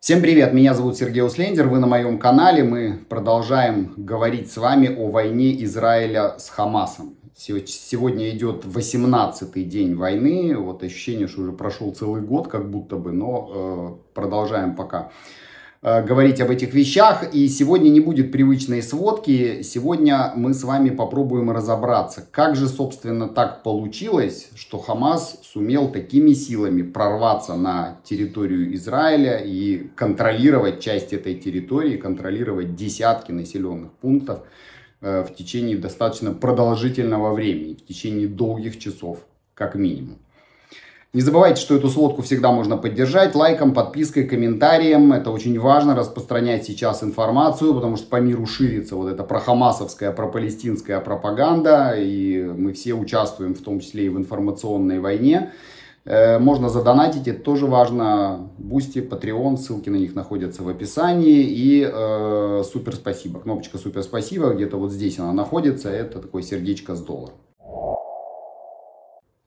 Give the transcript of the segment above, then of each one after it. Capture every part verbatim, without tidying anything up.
Всем привет, меня зовут Сергей Ауслендер, вы на моем канале, мы продолжаем говорить с вами о войне Израиля с Хамасом. Сегодня идет восемнадцатый день войны, вот ощущение, что уже прошел целый год как будто бы, но э, продолжаем пока э, говорить об этих вещах. И сегодня не будет привычной сводки, сегодня мы с вами попробуем разобраться, как же собственно так получилось, что Хамас сумел такими силами прорваться на территорию Израиля и контролировать часть этой территории, контролировать десятки населенных пунктов в течение достаточно продолжительного времени, в течение долгих часов, как минимум. Не забывайте, что эту сводку всегда можно поддержать лайком, подпиской, комментарием. Это очень важно, распространять сейчас информацию, потому что по миру ширится вот эта прохамасовская, пропалестинская пропаганда, и мы все участвуем, в том числе и в информационной войне. Можно задонатить, это тоже важно. Бусти, Патреон, ссылки на них находятся в описании. И э, супер спасибо, кнопочка супер спасибо, где-то вот здесь она находится, это такое сердечко с долларом.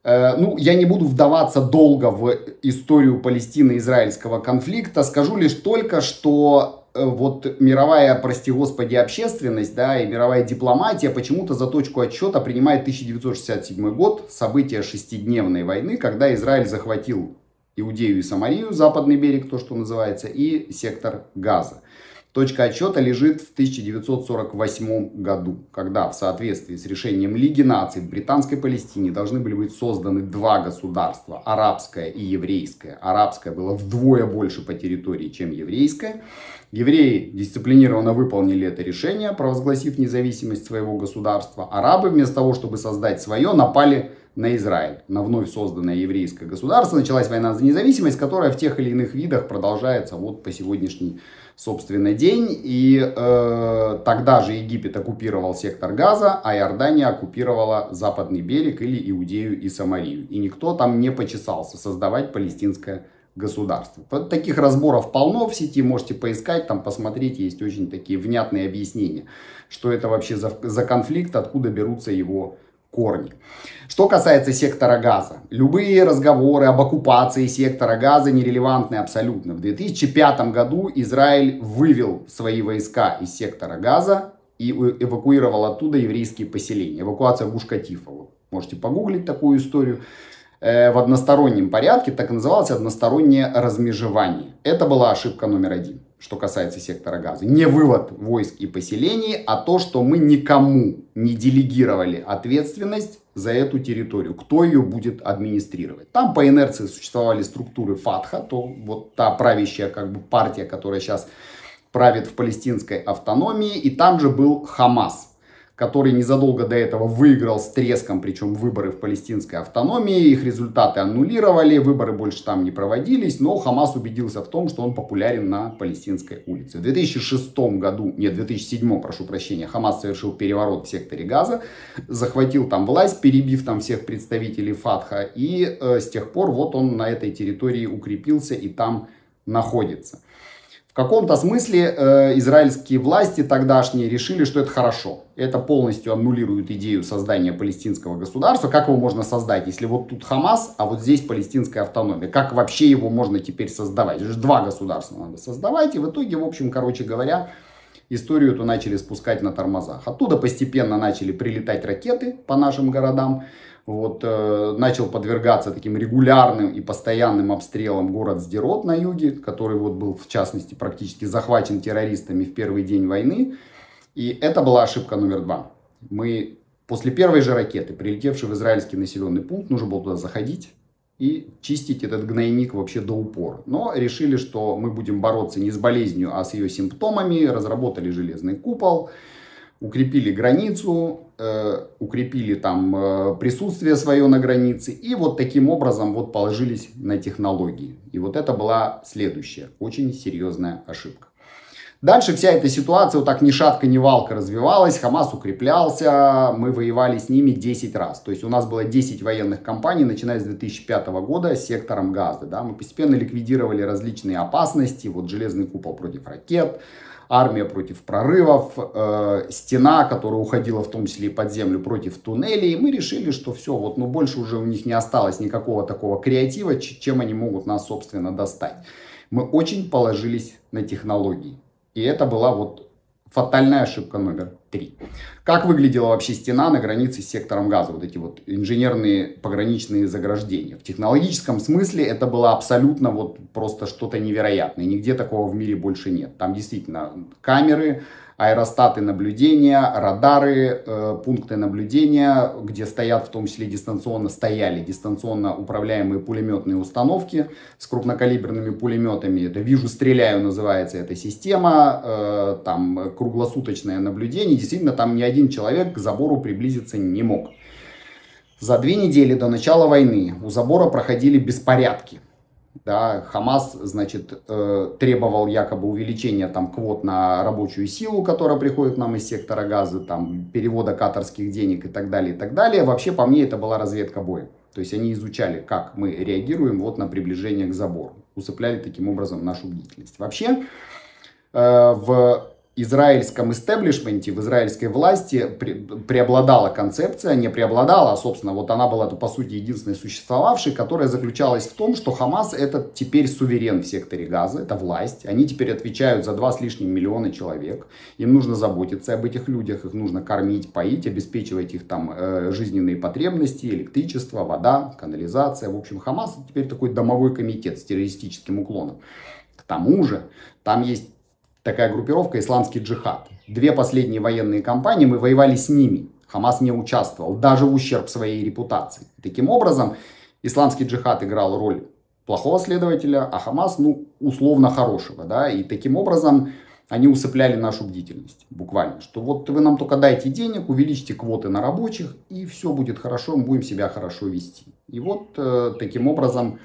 Э, ну, я не буду вдаваться долго в историю Палестино-израильского конфликта, скажу лишь только, что э, вот мировая, прости господи, общественность, да, и мировая дипломатия почему-то за точку отсчета принимает тысяча девятьсот шестьдесят седьмой год, события шестидневной войны, когда Израиль захватил Иудею и Самарию, Западный берег, то, что называется, и сектор Газа. Точка отсчета лежит в тысяча девятьсот сорок восьмом году, когда в соответствии с решением Лиги наций в Британской Палестине должны были быть созданы два государства, арабское и еврейское. Арабское было вдвое больше по территории, чем еврейское. Евреи дисциплинированно выполнили это решение, провозгласив независимость своего государства. Арабы вместо того, чтобы создать свое, напали на Израиль, на вновь созданное еврейское государство. Началась война за независимость, которая в тех или иных видах продолжается вот по сегодняшний, собственно, день. И э, тогда же Египет оккупировал сектор Газа, а Иордания оккупировала Западный берег или Иудею и Самарию. И никто там не почесался создавать палестинское государство. Таких разборов полно в сети, можете поискать, там посмотреть, есть очень такие внятные объяснения, что это вообще за, за конфликт, откуда берутся его корни. Что касается сектора Газа, любые разговоры об оккупации сектора Газа нерелевантны абсолютно. В две тысячи пятом году Израиль вывел свои войска из сектора Газа и эвакуировал оттуда еврейские поселения. Эвакуация Гуш-Катифа. Можете погуглить такую историю. В одностороннем порядке, так и называлось одностороннее размежевание. Это была ошибка номер один, что касается сектора Газа. Не вывод войск и поселений, а то, что мы никому не делегировали ответственность за эту территорию, кто ее будет администрировать. Там по инерции существовали структуры Фатха, то вот та правящая как бы партия, которая сейчас правит в палестинской автономии, и там же был Хамас, который незадолго до этого выиграл с треском, причем выборы в палестинской автономии, их результаты аннулировали, выборы больше там не проводились, но Хамас убедился в том, что он популярен на палестинской улице. В две тысячи шестом году, нет, в две тысячи седьмом, прошу прощения, Хамас совершил переворот в секторе Газа, захватил там власть, перебив там всех представителей Фатха, и э, с тех пор вот он на этой территории укрепился и там находится. В каком-то смысле э, израильские власти тогдашние решили, что это хорошо. Это полностью аннулирует идею создания палестинского государства. Как его можно создать, если вот тут Хамас, а вот здесь палестинская автономия? Как вообще его можно теперь создавать? Два государства надо создавать. И в итоге, в общем, короче говоря, историю эту начали спускать на тормозах. Оттуда постепенно начали прилетать ракеты по нашим городам. Вот, э, начал подвергаться таким регулярным и постоянным обстрелам город Сдерот на юге, который вот был, в частности, практически захвачен террористами в первый день войны. И это была ошибка номер два. Мы после первой же ракеты, прилетевшей в израильский населенный пункт, нужно было туда заходить и чистить этот гнойник вообще до упора. Но решили, что мы будем бороться не с болезнью, а с ее симптомами. Разработали железный купол. Укрепили границу, э, укрепили там э, присутствие свое на границе. И вот таким образом вот положились на технологии. И вот это была следующая очень серьезная ошибка. Дальше вся эта ситуация вот так ни шатка, ни валка развивалась. Хамас укреплялся, мы воевали с ними десять раз. То есть у нас было десять военных кампаний, начиная с две тысячи пятого года, с сектором Газа. Да? Мы постепенно ликвидировали различные опасности. Вот железный купол против ракет. армия против прорывов, э, стена, которая уходила в том числе и под землю, против туннелей. И мы решили, что все, вот, ну больше уже у них не осталось никакого такого креатива, чем они могут нас, собственно, достать. Мы очень положились на технологии. И это была вот фатальная ошибка номер три. Как выглядела вообще стена на границе с сектором Газа? Вот эти вот инженерные пограничные заграждения. В технологическом смысле это было абсолютно вот просто что-то невероятное. Нигде такого в мире больше нет. Там действительно камеры, аэростаты наблюдения, радары, э, пункты наблюдения, где стоят в том числе дистанционно, стояли дистанционно управляемые пулеметные установки с крупнокалиберными пулеметами. Это «Вижу, стреляю» называется эта система, э, там круглосуточное наблюдение. Действительно, там ни один человек к забору приблизиться не мог. За две недели до начала войны у забора проходили беспорядки. Да, Хамас, значит, э, требовал якобы увеличения там квот на рабочую силу, которая приходит нам из сектора Газа, там, перевода катарских денег и так далее, и так далее. Вообще, по мне, это была разведка боя. То есть они изучали, как мы реагируем вот на приближение к забору. Усыпляли таким образом нашу бдительность. Вообще, э, в израильском истеблишменте, в израильской власти пре преобладала концепция, не преобладала, а, собственно, вот она была, по сути, единственной существовавшей, которая заключалась в том, что Хамас — это теперь суверен в секторе Газа, это власть. Они теперь отвечают за два с лишним миллиона человек. Им нужно заботиться об этих людях, их нужно кормить, поить, обеспечивать их там э, жизненные потребности, электричество, вода, канализация. В общем, Хамас — это теперь такой домовой комитет с террористическим уклоном. К тому же, там есть такая группировка — исламский джихад. Две последние военные кампании мы воевали с ними. Хамас не участвовал, даже в ущерб своей репутации. Таким образом, исламский джихад играл роль плохого следователя, а Хамас, ну, условно хорошего, да, и таким образом они усыпляли нашу бдительность, буквально, что вот вы нам только дайте денег, увеличьте квоты на рабочих, и все будет хорошо, мы будем себя хорошо вести. И вот э, таким образом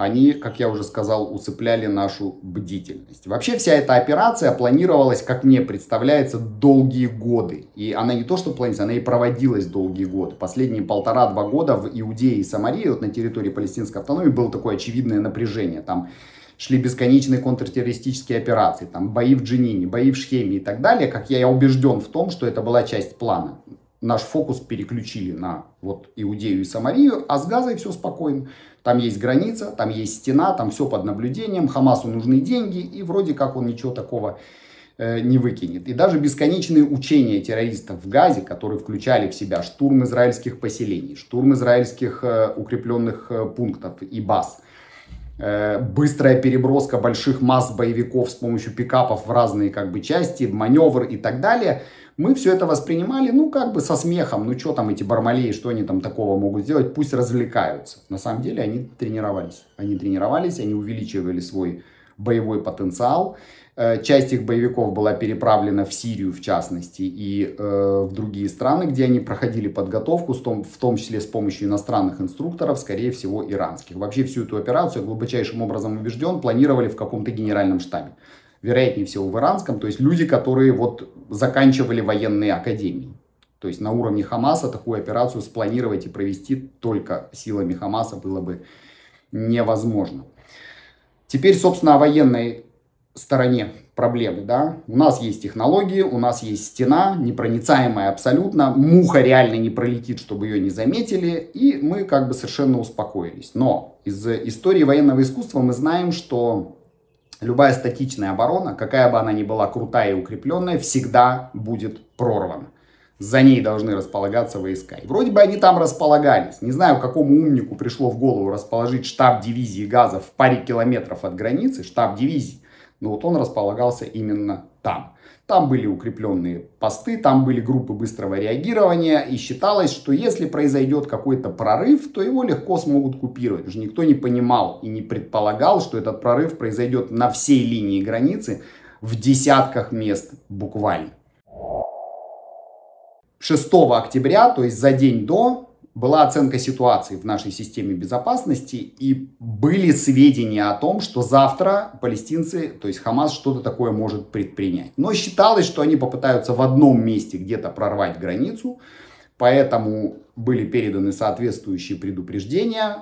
они, как я уже сказал, усыпляли нашу бдительность. Вообще вся эта операция планировалась, как мне представляется, долгие годы. И она не то что планировалась, она и проводилась долгие годы. Последние полтора-два года в Иудее и Самарии, вот на территории палестинской автономии, было такое очевидное напряжение. Там шли бесконечные контртеррористические операции, там бои в Дженине, бои в Шхеме и так далее. Как я, я убежден в том, что это была часть плана. Наш фокус переключили на вот Иудею и Самарию, а с Газой все спокойно. Там есть граница, там есть стена, там все под наблюдением. Хамасу нужны деньги, и вроде как он ничего такого э, не выкинет. И даже бесконечные учения террористов в Газе, которые включали в себя штурм израильских поселений, штурм израильских э, укрепленных э, пунктов и баз, быстрая переброска больших масс боевиков с помощью пикапов в разные как бы части, маневр и так далее. Мы все это воспринимали, ну, как бы со смехом. Ну, что там эти бармалеи, что они там такого могут сделать? Пусть развлекаются. На самом деле они тренировались. Они тренировались, они увеличивали свой боевой потенциал. Часть их боевиков была переправлена в Сирию, в частности, и э, в другие страны, где они проходили подготовку, в том, в том числе с помощью иностранных инструкторов, скорее всего, иранских. Вообще всю эту операцию, глубочайшим образом убежден, планировали в каком-то генеральном штабе. Вероятнее всего, в иранском, то есть люди, которые вот заканчивали военные академии. То есть на уровне Хамаса такую операцию спланировать и провести только силами Хамаса было бы невозможно. Теперь, собственно, о военной стороне проблемы, да, у нас есть технологии, у нас есть стена, непроницаемая абсолютно, муха реально не пролетит, чтобы ее не заметили, и мы как бы совершенно успокоились. Но из истории военного искусства мы знаем, что любая статичная оборона, какая бы она ни была крутая и укрепленная, всегда будет прорвана. За ней должны располагаться войска. И вроде бы они там располагались. Не знаю, какому умнику пришло в голову расположить штаб дивизии Газа в паре километров от границы, штаб дивизии. Но вот он располагался именно там. Там были укрепленные посты, там были группы быстрого реагирования. И считалось, что если произойдет какой-то прорыв, то его легко смогут купировать. Уже никто не понимал и не предполагал, что этот прорыв произойдет на всей линии границы в десятках мест буквально. шестого октября, то есть за день до, была оценка ситуации в нашей системе безопасности, и были сведения о том, что завтра палестинцы, то есть Хамас, что-то такое может предпринять. Но считалось, что они попытаются в одном месте где-то прорвать границу, поэтому были переданы соответствующие предупреждения.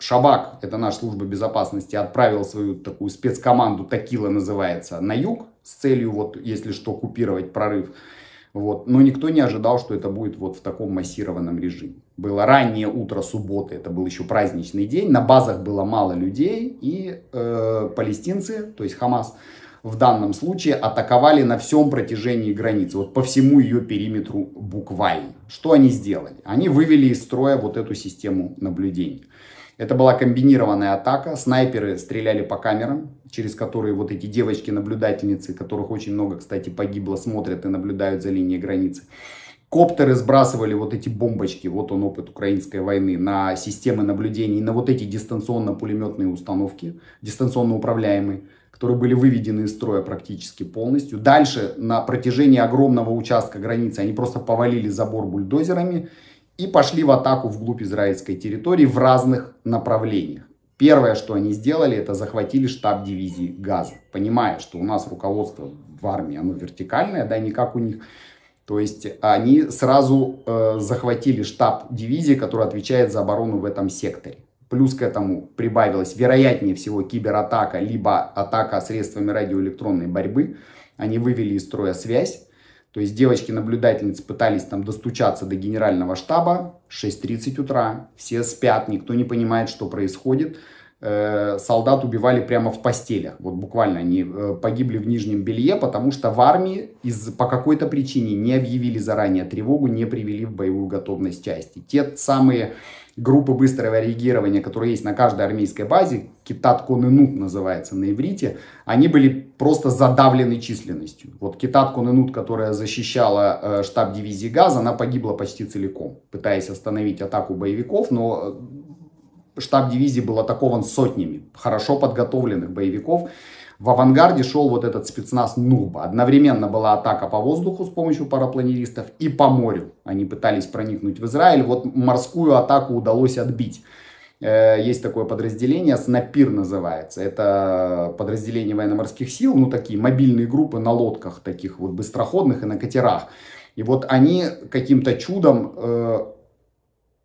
Шабак, это наша служба безопасности, отправила свою такую спецкоманду, такила называется, на юг с целью, вот, если что, купировать прорыв. Вот. Но никто не ожидал, что это будет вот в таком массированном режиме. Было раннее утро субботы, это был еще праздничный день, на базах было мало людей, и э, палестинцы, то есть Хамас, в данном случае атаковали на всем протяжении границы, вот по всему ее периметру буквально. Что они сделали? Они вывели из строя вот эту систему наблюдения. Это была комбинированная атака, снайперы стреляли по камерам, через которые вот эти девочки-наблюдательницы, которых очень много, кстати, погибло, смотрят и наблюдают за линией границы. Коптеры сбрасывали вот эти бомбочки, вот он опыт украинской войны, на системы наблюдений, на вот эти дистанционно-пулеметные установки, дистанционно управляемые, которые были выведены из строя практически полностью. Дальше на протяжении огромного участка границы они просто повалили забор бульдозерами и пошли в атаку вглубь израильской территории в разных направлениях. Первое, что они сделали, это захватили штаб дивизии Газа. Понимая, что у нас руководство в армии, оно вертикальное, да, не как у них. То есть они сразу э, захватили штаб дивизии, который отвечает за оборону в этом секторе. Плюс к этому прибавилась, вероятнее всего, кибератака, либо атака средствами радиоэлектронной борьбы. Они вывели из строя связь. То есть девочки-наблюдательницы пытались там достучаться до генерального штаба. шесть тридцать утра, все спят, никто не понимает, что происходит. Э-э, солдат убивали прямо в постелях. Вот буквально они э, погибли в нижнем белье, потому что в армии из, по какой-то причине не объявили заранее тревогу, не привели в боевую готовность части. Те самые... группы быстрого реагирования, которые есть на каждой армейской базе, Китат Конынут называется на иврите, они были просто задавлены численностью. Вот Китат Конынут, которая защищала э, штаб дивизии Газ, она погибла почти целиком, пытаясь остановить атаку боевиков, но штаб дивизии был атакован сотнями хорошо подготовленных боевиков. В авангарде шел вот этот спецназ Нугба. Одновременно была атака по воздуху с помощью парапланеристов и по морю. Они пытались проникнуть в Израиль. Вот морскую атаку удалось отбить. Есть такое подразделение, СНАПИР называется. Это подразделение военно-морских сил, ну такие мобильные группы на лодках, таких вот быстроходных и на катерах. И вот они каким-то чудом... Э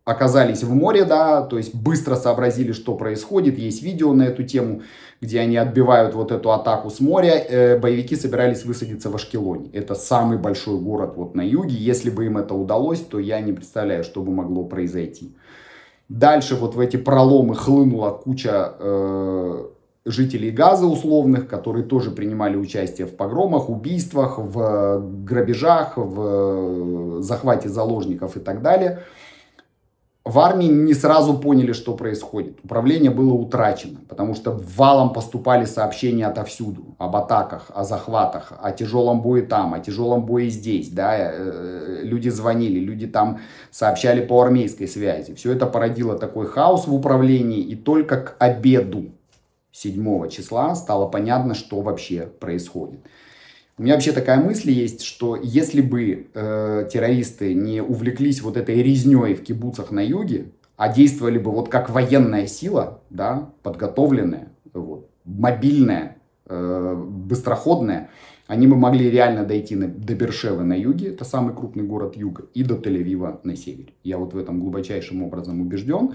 оказались в море, да, то есть быстро сообразили, что происходит. Есть видео на эту тему, где они отбивают вот эту атаку с моря. Боевики собирались высадиться в Ашкелоне. Это самый большой город вот на юге. Если бы им это удалось, то я не представляю, что бы могло произойти. Дальше вот в эти проломы хлынула куча э, жителей Газа условных, которые тоже принимали участие в погромах, убийствах, в грабежах, в захвате заложников и так далее. В армии не сразу поняли, что происходит. Управление было утрачено, потому что валом поступали сообщения отовсюду. Об атаках, о захватах, о тяжелом бое там, о тяжелом бое здесь. Да? Люди звонили, люди там сообщали по армейской связи. Все это породило такой хаос в управлении. И только к обеду седьмого числа стало понятно, что вообще происходит. У меня вообще такая мысль есть, что если бы э, террористы не увлеклись вот этой резней в кибуцах на юге, а действовали бы вот как военная сила, да, подготовленная, вот, мобильная, э, быстроходная, они бы могли реально дойти на, до Беэр-Шевы на юге, это самый крупный город юга, и до Тель-Авива на севере. Я вот в этом глубочайшим образом убежден.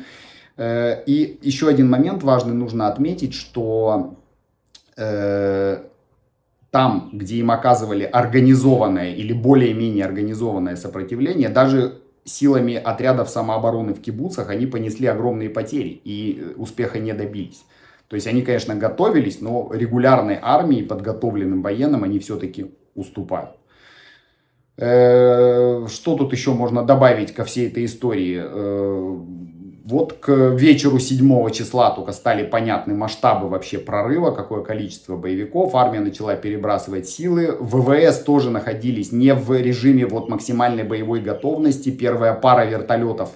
Э, и еще один момент важный нужно отметить, что... Э, Там, где им оказывали организованное или более-менее организованное сопротивление, даже силами отрядов самообороны в кибуцах они понесли огромные потери и успеха не добились. То есть они, конечно, готовились, но регулярной армии, подготовленным военным, они все-таки уступают. Что тут еще можно добавить ко всей этой истории? Вот к вечеру седьмого числа только стали понятны масштабы вообще прорыва, какое количество боевиков, армия начала перебрасывать силы, ВВС тоже находились не в режиме вот максимальной боевой готовности, первая пара вертолетов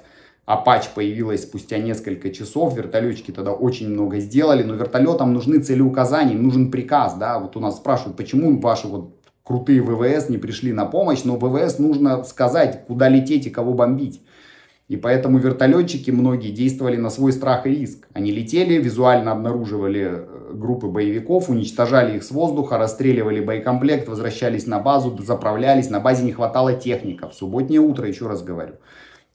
Апач появилась спустя несколько часов, вертолетчики тогда очень много сделали, но вертолетам нужны целеуказания, им нужен приказ, да, вот у нас спрашивают, почему ваши вот крутые ВВС не пришли на помощь, но ВВС нужно сказать, куда лететь и кого бомбить. И поэтому вертолетчики многие действовали на свой страх и риск. Они летели, визуально обнаруживали группы боевиков, уничтожали их с воздуха, расстреливали боекомплект, возвращались на базу, заправлялись. На базе не хватало техников. Субботнее утро, еще раз говорю.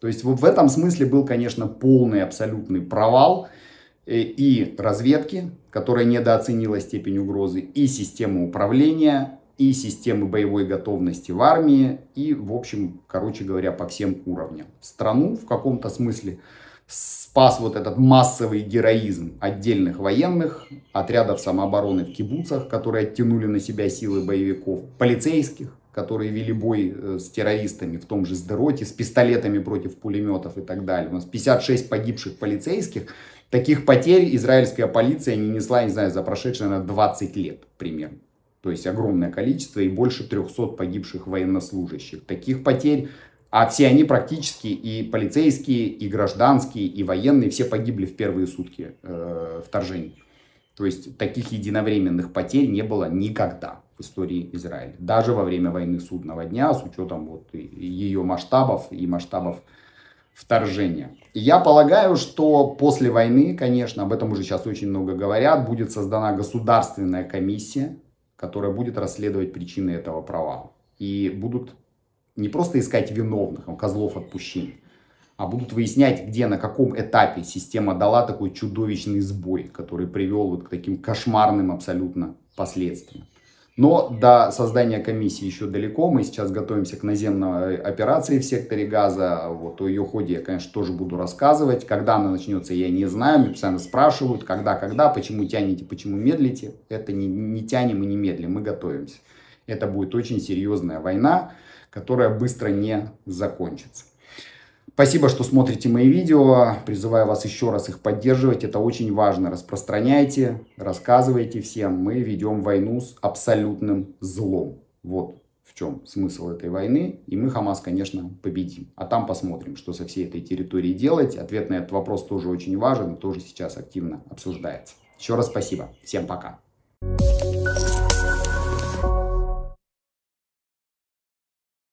То есть вот в этом смысле был, конечно, полный абсолютный провал. и разведки, которая недооценила степень угрозы, и системы управления, и системы боевой готовности в армии, и, в общем, короче говоря, по всем уровням. Страну в каком-то смысле спас вот этот массовый героизм отдельных военных, отрядов самообороны в кибуцах, которые оттянули на себя силы боевиков, полицейских, которые вели бой с террористами в том же Сдероте, с пистолетами против пулеметов и так далее. У нас пятьдесят шесть погибших полицейских. Таких потерь израильская полиция не несла, не знаю, за прошедшие, наверное, двадцать лет примерно. То есть огромное количество и больше трёхсот погибших военнослужащих. Таких потерь, а все они практически и полицейские, и гражданские, и военные, все погибли в первые сутки э, вторжения. То есть таких единовременных потерь не было никогда в истории Израиля. Даже во время войны Судного дня, с учетом вот ее масштабов и масштабов вторжения. И я полагаю, что после войны, конечно, об этом уже сейчас очень много говорят, будет создана государственная комиссия, которая будет расследовать причины этого провала. И будут не просто искать виновных, козлов отпущения, а будут выяснять, где, на каком этапе система дала такой чудовищный сбой, который привел вот к таким кошмарным абсолютно последствиям. Но до создания комиссии еще далеко. Мы сейчас готовимся к наземной операции в секторе Газа. Вот, о ее ходе я, конечно, тоже буду рассказывать. Когда она начнется, я не знаю. Меня постоянно спрашивают, когда, когда, почему тянете, почему медлите. Это не, не тянем и не медлим, мы готовимся. Это будет очень серьезная война, которая быстро не закончится. Спасибо, что смотрите мои видео. Призываю вас еще раз их поддерживать. Это очень важно. Распространяйте, рассказывайте всем. Мы ведем войну с абсолютным злом. Вот в чем смысл этой войны. И мы Хамас, конечно, победим. А там посмотрим, что со всей этой территорией делать. Ответ на этот вопрос тоже очень важен. Тоже сейчас активно обсуждается. Еще раз спасибо. Всем пока.